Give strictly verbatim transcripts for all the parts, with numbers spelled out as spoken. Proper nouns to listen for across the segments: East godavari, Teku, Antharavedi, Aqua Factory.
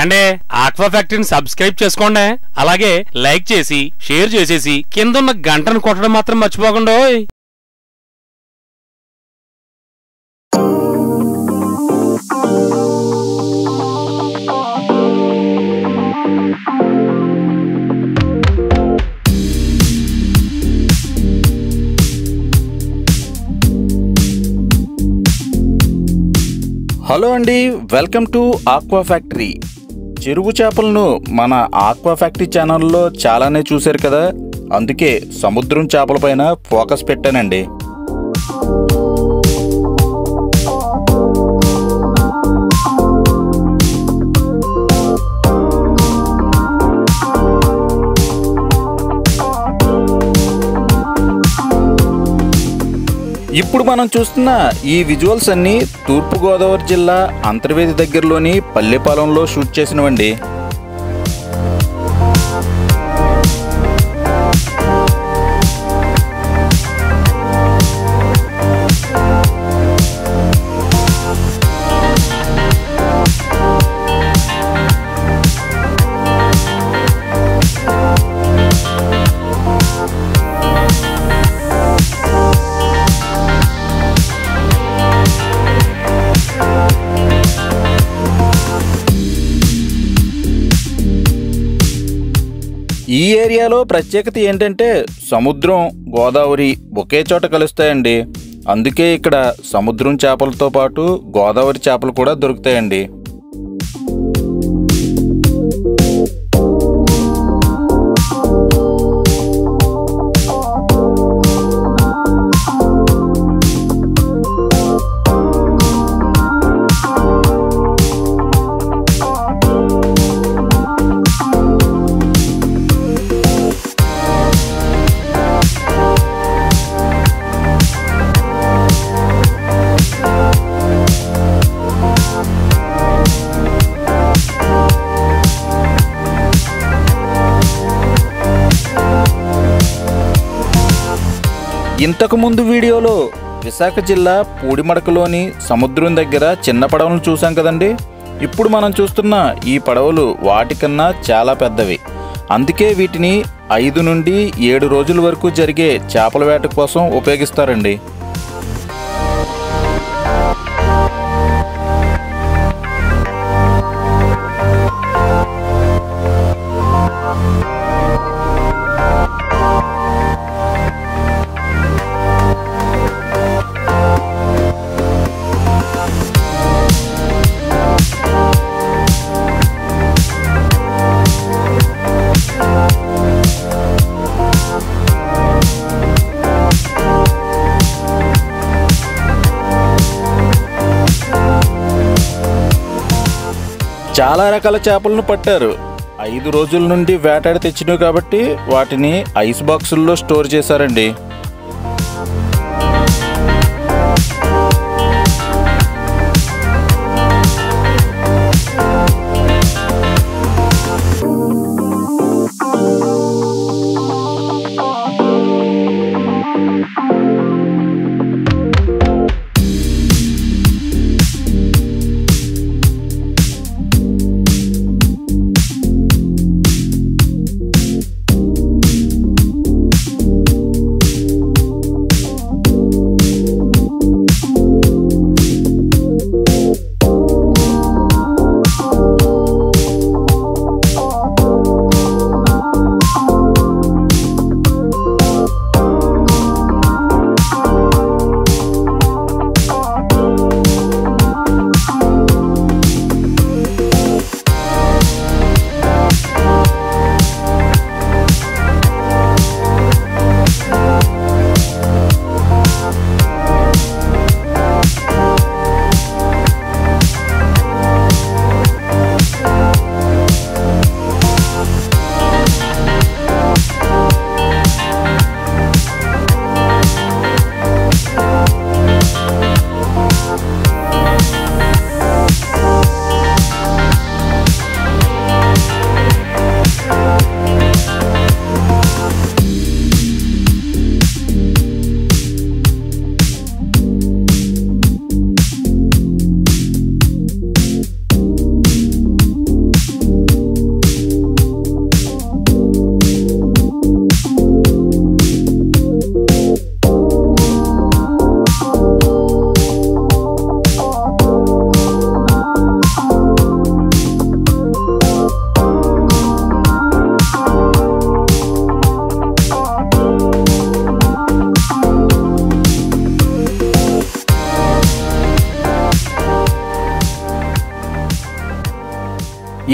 ఏండే aqua ఫ్యాక్టరీని subscribe చేసుకోండి అలాగే లైక్ చేసి షేర్ చేసేసి కింద ఉన్న గంటను కొట్టడం మాత్రం మర్చిపోకండి. హలో అండి, వెల్కమ్ టు ఆక్వా ఫ్యాక్టరీ. చెరువు చేపలను మన ఆక్వా ఫ్యాక్టరీ ఛానల్లో చాలానే చూశారు కదా, అందుకే సముద్రం చేపలపైన ఫోకస్ పెట్టానండి. ఇప్పుడు మనం చూస్తున్న ఈ విజువల్స్ అన్నీ తూర్పుగోదావరి జిల్లా అంతర్వేది దగ్గరలోని పల్లెపాలెంలో షూట్ చేసినవండి. ఈ ఏరియాలో ప్రత్యేకత ఏంటంటే సముద్రం, గోదావరి ఒకే చోట కలుస్తాయండి. అందుకే ఇక్కడ సముద్రం చేపలతో పాటు గోదావరి చేపలు కూడా దొరుకుతాయండి. ఇంతకుముందు వీడియోలో విశాఖ జిల్లా పూడిమడకలోని సముద్రం దగ్గర చిన్న పడవలను చూసాం కదండి. ఇప్పుడు మనం చూస్తున్న ఈ పడవలు వాటికన్నా చాలా పెద్దవి. అందుకే వీటిని ఐదు నుండి ఏడు రోజుల వరకు జరిగే చేపల వేట కోసం ఉపయోగిస్తారండి. చాలా రకాల చేపలను పట్టారు. ఐదు రోజుల నుండి వేటాడి తెచ్చినవి కాబట్టి వాటిని ఐస్ బాక్సుల్లో స్టోర్ చేశారండి.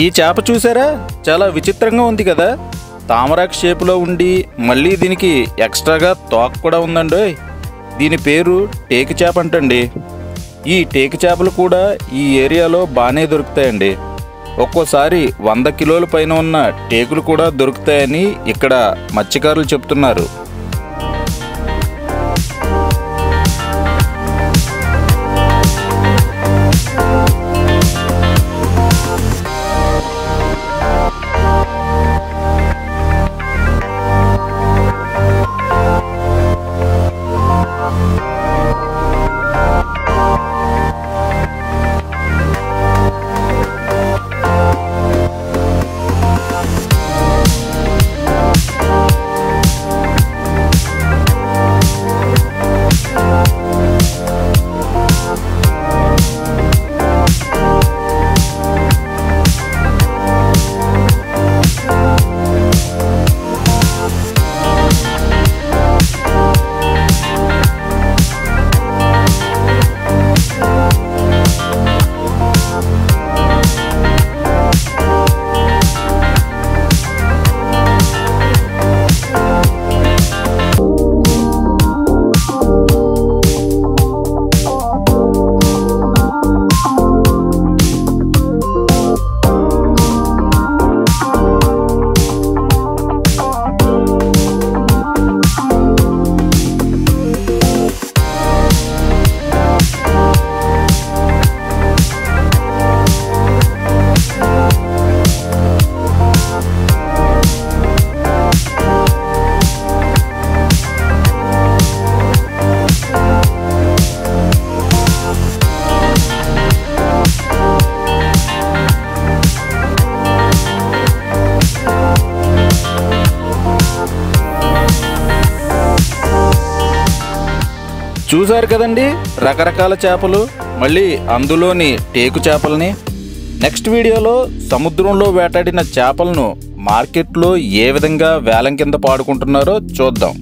ఈ చేప చూసారా చాలా విచిత్రంగా ఉంది కదా తామరాకు షేపులో ఉండి మళ్ళీ దీనికి ఎక్స్ట్రాగా తోక కూడా ఉందండి దీని పేరు టేకు చేప అంటండి ఈ టేకు చేపలు కూడా ఈ ఏరియాలో బాగానే దొరుకుతాయండి ఒక్కోసారి వంద కిలోల పైన ఉన్న టేకులు కూడా దొరుకుతాయని ఇక్కడ మత్స్యకారులు చెప్తున్నారు చూసారు కదండి రకరకాల చేపలు మళ్ళీ అందులోని టేకు చేపల్ని నెక్స్ట్ వీడియోలో సముద్రంలో వేటాడిన చేపలను మార్కెట్లో ఏ విధంగా వేలం కింద పాడుకుంటున్నారో చూద్దాం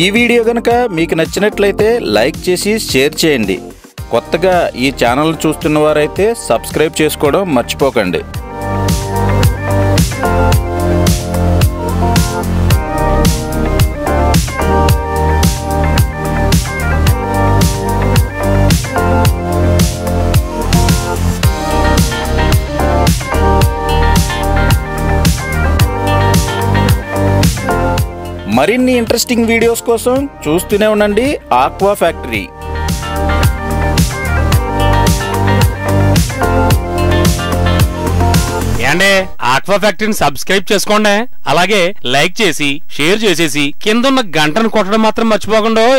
ఈ వీడియో గనుక మీకు నచ్చినట్లయితే లైక్ చేసి షేర్ చేయండి కొత్తగా ఈ ఛానల్ చూస్తున్నవారైతే సబ్స్క్రైబ్ చేసుకోవడం మర్చిపోకండి మరిన్ని ఇంట్రెస్టింగ్ వీడియోస్ కోసం చూస్తూనే ఉండండి ఆక్వా ఫ్యాక్టరీ ఏండి ఆక్వా ఫ్యాక్టరీని సబ్స్క్రైబ్ చేసుకోండి అలాగే లైక్ చేసి షేర్ చేసేసి కింద ఉన్న గంటను కొట్టడం మాత్రం మర్చిపోకండి